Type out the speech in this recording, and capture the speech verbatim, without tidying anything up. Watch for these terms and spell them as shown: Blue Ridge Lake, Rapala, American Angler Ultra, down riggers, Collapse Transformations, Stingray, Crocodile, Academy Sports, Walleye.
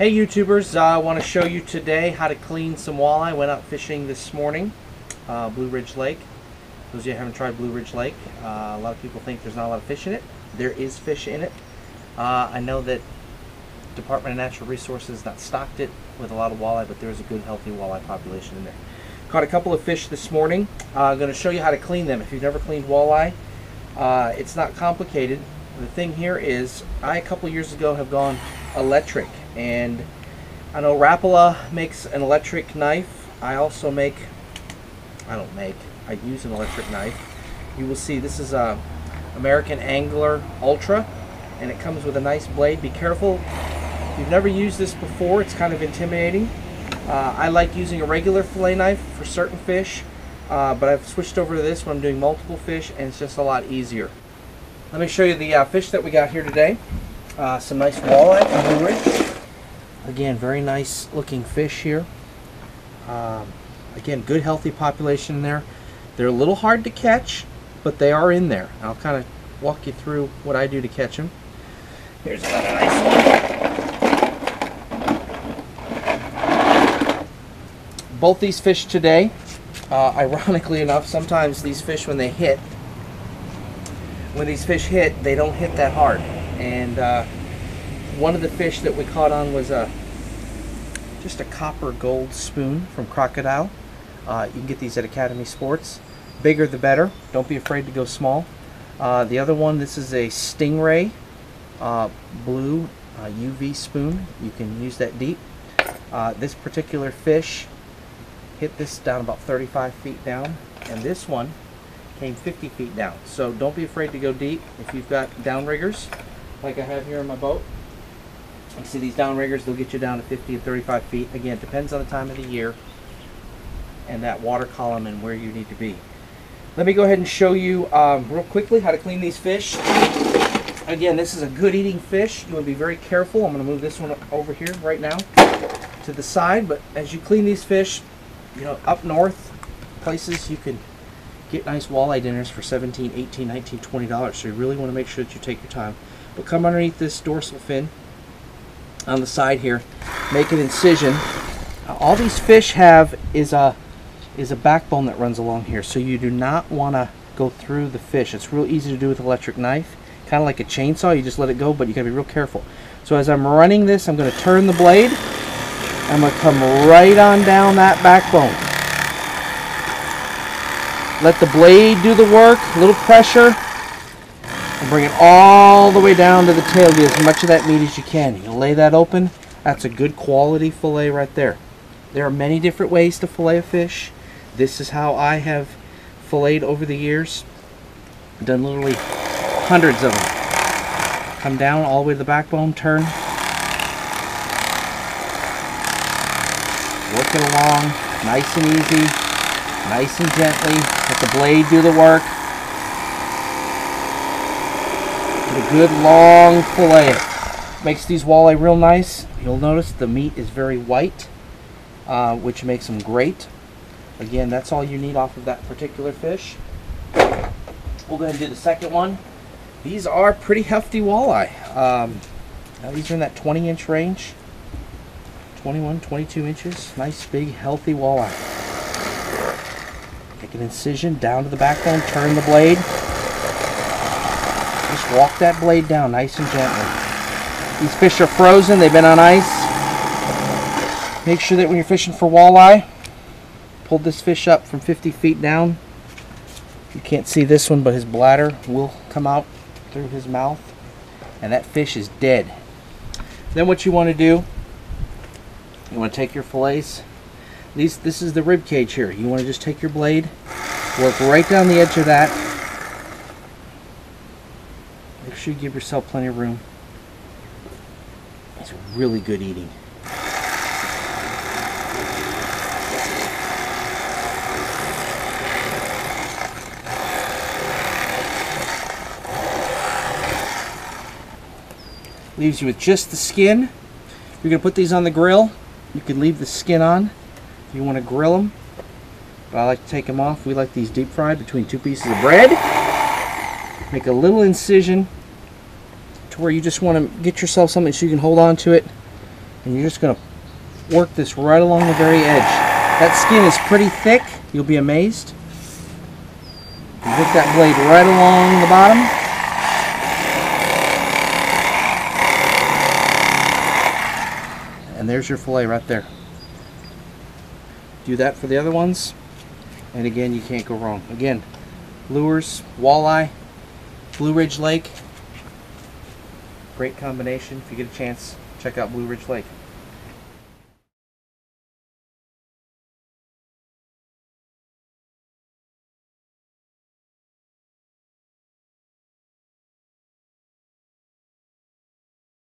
Hey YouTubers, I uh, want to show you today how to clean some walleye. I went out fishing this morning, uh, Blue Ridge Lake. Those of you who haven't tried Blue Ridge Lake, uh, a lot of people think there's not a lot of fish in it. There is fish in it. Uh, I know that Department of Natural Resources not stocked it with a lot of walleye, but there is a good healthy walleye population in there. Caught a couple of fish this morning. Uh, I'm going to show you how to clean them. If you've never cleaned walleye, uh, it's not complicated. The thing here is, I a couple years ago have gone electric, and I know Rapala makes an electric knife. I also make, I don't make, I use an electric knife. You will see this is a American Angler Ultra, and it comes with a nice blade. Be careful. If you've never used this before, it's kind of intimidating. Uh, I like using a regular fillet knife for certain fish, uh, but I've switched over to this when I'm doing multiple fish, and it's just a lot easier. Let me show you the uh, fish that we got here today. Uh, some nice walleye from Blue Ridge. Again, very nice looking fish here. Um, again, good healthy population in there. They're a little hard to catch, but they are in there. I'll kind of walk you through what I do to catch them. Here's another nice one. Both these fish today, uh, ironically enough, sometimes these fish when they hit, when these fish hit, they don't hit that hard. And uh, one of the fish that we caught on was a just a copper gold spoon from Crocodile. Uh, you can get these at Academy Sports. Bigger the better. Don't be afraid to go small. Uh, the other one, this is a stingray uh, blue uh, U V spoon. You can use that deep. Uh, this particular fish hit this down about thirty-five feet down, and this one came fifty feet down. So don't be afraid to go deep if you've got downriggers like I have here in my boat. You see these downriggers, they'll get you down to fifty and thirty-five feet. Again, it depends on the time of the year and that water column and where you need to be. Let me go ahead and show you um, real quickly how to clean these fish. Again, this is a good eating fish. You want to be very careful. I'm going to move this one over here right now to the side. But as you clean these fish, you know, up north, places you can get nice walleye dinners for seventeen, eighteen, nineteen, twenty dollars. So you really want to make sure that you take your time. But come underneath this dorsal fin on the side here, make an incision. Uh, all these fish have is a is a backbone that runs along here, so you do not want to go through the fish. It's real easy to do with an electric knife, kind of like a chainsaw. You just let it go, but you gotta be real careful. So as I'm running this, I'm going to turn the blade. I'm going to come right on down that backbone. Let the blade do the work, a little pressure, and bring it all the way down to the tail. Get as much of that meat as you can. You lay that open. That's a good quality fillet right there. There are many different ways to fillet a fish. This is how I have filleted over the years. I've done literally hundreds of them. Come down all the way to the backbone, turn. Work it along, nice and easy, nice and gently. Let the blade do the work. A good long fillet. Makes these walleye real nice. You'll notice the meat is very white, uh, which makes them great. Again, that's all you need off of that particular fish. We'll go ahead and do the second one. These are pretty hefty walleye. Um, now these are in that twenty inch range. twenty-one, twenty-two inches. Nice, big, healthy walleye. Make an incision down to the backbone, turn the blade. Just walk that blade down nice and gently. These fish are frozen. They've been on ice. Make sure that when you're fishing for walleye, pull this fish up from fifty feet down. You can't see this one, but his bladder will come out through his mouth. And that fish is dead. Then what you want to do, you want to take your fillets. These, this is the rib cage here. You want to just take your blade, work right down the edge of that. Make sure you give yourself plenty of room. It's really good eating. Leaves you with just the skin. You're going to put these on the grill. You can leave the skin on if you want to grill them. But I like to take them off. We like these deep fried between two pieces of bread. Make a little incision to where you just want to get yourself something so you can hold on to it and you're just going to work this right along the very edge. That skin is pretty thick, you'll be amazed. You hook that blade right along the bottom. And there's your fillet right there. Do that for the other ones, and again, you can't go wrong. Again, lures, walleye, Blue Ridge Lake, great combination. If you get a chance, check out Blue Ridge Lake.